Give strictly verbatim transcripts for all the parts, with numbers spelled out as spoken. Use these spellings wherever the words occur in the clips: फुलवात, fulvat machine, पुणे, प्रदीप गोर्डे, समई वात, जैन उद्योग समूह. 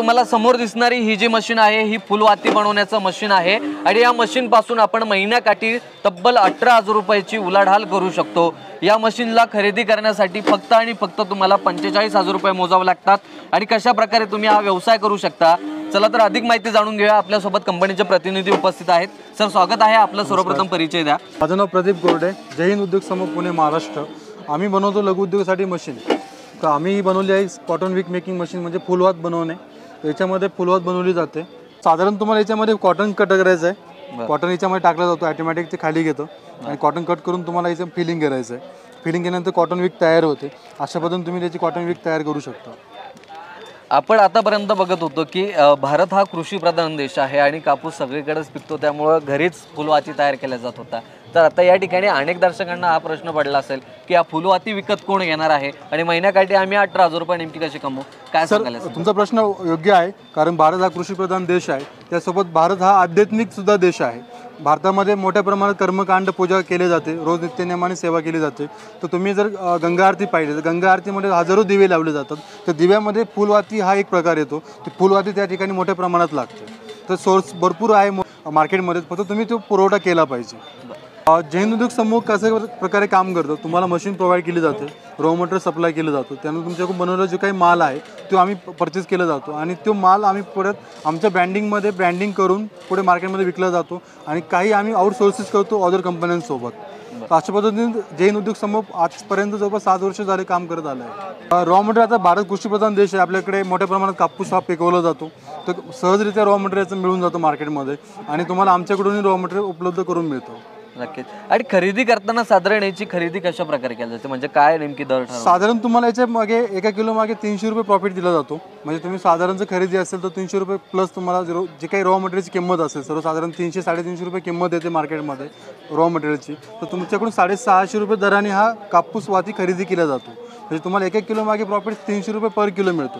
तुम्हाला समोर दिसणारी ही जी मशीन आहे ही फुलवाती बनवण्याचं मशीन आहे आणि या मशीन पासून आपण महिन्याकाठी तब्बल अठरा हजार रुपयाची उलाढाल करू शकतो। या मशीनला खरेदी करण्यासाठी फक्त आणि फक्त तुम्हाला पंचेचाळीस हजार रुपये मोजावे लागतात आणि कशा प्रकारे तुम्ही हा व्यवसाय करू शकता। चला तर अधिक माहिती जाणून घेऊया। आपल्या सोबत कंपनीचे प्रतिनिधी उपस्थित आहेत। सर स्वागत आहे आपलं। सर्वप्रथम परिचय द्या। माझं नाव प्रदीप गोर्डे, जैन उद्योग समूह पुणे महाराष्ट्र। आम्ही बनवतो लघु उद्योगासाठी मशीन। तर आम्ही बनवली आहे कॉटन विक मेकिंग मशीन, म्हणजे फुलवात बनवणे। याच्यामध्ये फुलवात बनवली जाते। साधारण तुम्हाला याच्यामध्ये कॉटन कट करायचं आहे, कॉटन याच्यामध्ये टाकला जातो, ऑटोमॅटिक ते खाली घेतो आणि कॉटन कट करून तुम्हाला याचं फिलिंग करायचं आहे। फिलिंग केल्यानंतर कॉटन विक तयार होते। अशा पद्धतीने तुम्ही त्याची कॉटन विक तयार करू शकता। आपण आतापर्यंत बघत होतो की भारत हा कृषीप्रधान देश आहे आणि कापूस सगळीकडेच पिकतो, त्यामुळे घरीच फुलवाती तयार केल्या जात होता। तर आता या ठिकाणी अनेक दर्शकांना हा प्रश्न पडला असेल की या फुलवाती विकत कोण घेणार आहे आणि महिन्याकाठी आम्ही अठरा हजार रुपये नेमकी कशी कमवू? काय सांगाल सर? तुमचा प्रश्न योग्य आहे, कारण भारत हा कृषीप्रधान देश आहे, त्यासोबत भारत हा आध्यात्मिक सुद्धा देश आहे। भारतामध्ये मोठ्या प्रमाणात कर्मकांड पूजा केले जाते, रोज नित्यनेमाने सेवा केली जाते। तर तुम्ही जर गंगा आरती पाहिली तर गंगा आरतीमध्ये हजारो दिवे लावले जातात। तर दिव्यामध्ये फुलवाती हा एक प्रकार येतो। ती फुलवाती त्या ठिकाणी मोठ्या प्रमाणात लागते। तर सोर्स भरपूर आहे मार्केटमध्ये, फक्त तुम्ही तो पुरवठा केला पाहिजे। जैन उद्योग समूह कशा प्रकारे काम करतो? तुम्हाला मशीन प्रोव्हाइड केली जाते, रॉ मटेरियल सप्लाय केलं जातं, त्यानंतर तुमच्याकडून बनवलेला जो काही माल आहे तो आम्ही परचेस केला जातो आणि तो माल आम्ही परत आमच्या ब्रँडिंगमध्ये ब्रँडिंग करून पुढे मार्केटमध्ये विकला जातो आणि काही आम्ही आउटसोर्सेस करतो अदर कंपन्यांसोबत। अशा पद्धतीने जैन उद्योग समूह आजपर्यंत जवळपास सात वर्ष झाले काम करत आलं आहे। रॉ मटेरियल, आता भारत कृषीप्रधान देश आहे, आपल्याकडे मोठ्या प्रमाणात कापूस हा पिकवला जातो, तर सहजरित्या रॉ मटेरियलचं मिळून जातं मार्केटमध्ये आणि तुम्हाला आमच्याकडूनही रॉ मटेरियल उपलब्ध करून मिळतो। आणि खरेदी करताना साधारण याची खरेदी कशा प्रकारे केली जाते, म्हणजे काय नेमकी दर? साधारण तुम्हाला याच्या मागे एका किलो मागे तीनशे रुपये प्रॉफिट दिला जातो। म्हणजे तुम्ही साधारण जर खरेदी असेल तर तीनशे रुपये प्लस तुम्हाला जर जे काही रॉ मटेरियलची किंमत असेल, सर्वसाधारण तीनशे साडेतीनशे रुपये किंमत येते मार्केटमध्ये रॉ मटेरियलची, तर तुमच्याकडून साडेसहाशे रुपये दराने हा कापूस वाती खरेदी केला जातो। म्हणजे तुम्हाला एक एक किलो मागे प्रॉफिट तीनशे रुपये पर किलो मिळतो।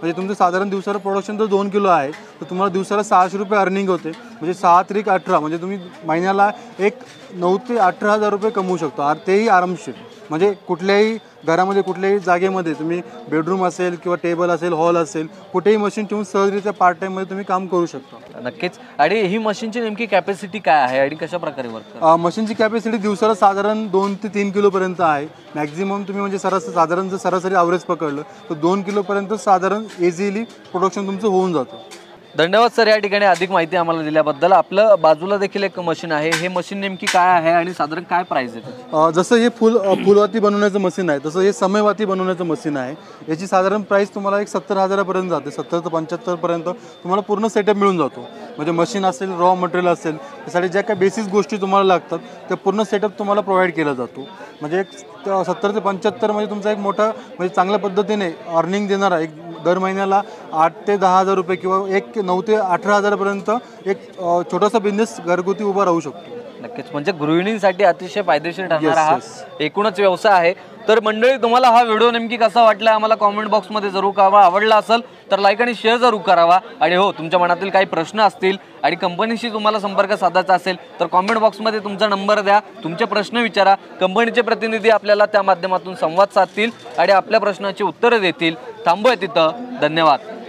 म्हणजे तुमचं साधारण दिवसाला प्रोडक्शन जर दोन किलो आहे तर तुम्हाला दिवसाला सहाशे रुपये अर्निंग होते। म्हणजे सहा त्रिक अठरा, म्हणजे तुम्ही महिन्याला एक नऊ ते अठरा हजार रुपये कमवू शकता, तेही आरामशीर। म्हणजे कुठल्याही घरामध्ये कुठल्याही जागेमध्ये तुम्ही बेडरूम असेल किंवा टेबल असेल, हॉल असेल, कुठेही मशीन ठेवून सहजरित्या पार्ट टाइममध्ये तुम्ही काम करू शकता। नक्कीच। आणि ही मशीनची नेमकी कॅपॅसिटी काय आहे आणि कशा प्रकारे वर्क करते? मशीनची कॅपॅसिटी दिवसाला साधारण दोन ते तीन किलोपर्यंत आहे मॅक्झिमम। तुम्ही म्हणजे सरासरी साधारण जर सरासरी ॲव्हरेज पकडलं तर दोन किलोपर्यंत साधारण इझिली प्रोडक्शन तुमचं होऊन जातं। धन्यवाद सर, या ठिकाणी अधिक माहिती आम्हाला दिल्याबद्दल। आपलं बाजूला देखील एक मशीन आहे, हे मशीन नेमकी काय आहे आणि साधारण काय प्राइस आहे? जसं हे फुल फुलवाती बनवण्याचं मशीन आहे तसं हे समयवाती बनवण्याचं मशीन आहे। याची साधारण प्राइस तुम्हाला एक सत्तर हजारापर्यंत जाते, सत्तर ते पंच्याहत्तरपर्यंत तुम्हाला पूर्ण सेटअप मिळून जातो। म्हणजे मशीन असेल, रॉ मटेरियल असेल, त्यासाठी ज्या काही बेसिक गोष्टी तुम्हाला लागतात त्या पूर्ण सेटअप तुम्हाला प्रोव्हाइड केला जातो। म्हणजे एक सत्तर ते पंच्याहत्तर म्हणजे तुमचा एक मोठा म्हणजे चांगल्या पद्धतीने अर्निंग देणारा एक दर महिन्याला आठ ते दहा हजार रुपये किंवा एक नऊ ते अठरा हजारपर्यंत एक छोटासा बिझनेस घरगुती उभा राहू शकतो। नक्कीच, म्हणजे गृहिणींसाठी अतिशय फायदेशीर ठरणारा हा एकूणच व्यवसाय आहे। तर मंडळी, तुम्हाला हा व्हिडिओ नेमकी कसा वाटला आम्हाला कॉमेंट बॉक्समध्ये जरूर कळवा। आवडला असेल तर लाईक आणि शेअर जरूर करावा आणि हो, तुमच्या मनातील काही प्रश्न असतील आणि कंपनीशी तुम्हाला संपर्क साधायचा असेल तर कॉमेंट बॉक्समध्ये तुमचा नंबर द्या, तुमचे प्रश्न विचारा, कंपनीचे प्रतिनिधी आपल्याला त्या माध्यमातून संवाद साधतील आणि आपल्या प्रश्नाची उत्तरं देतील। थांबूया तिथं, धन्यवाद।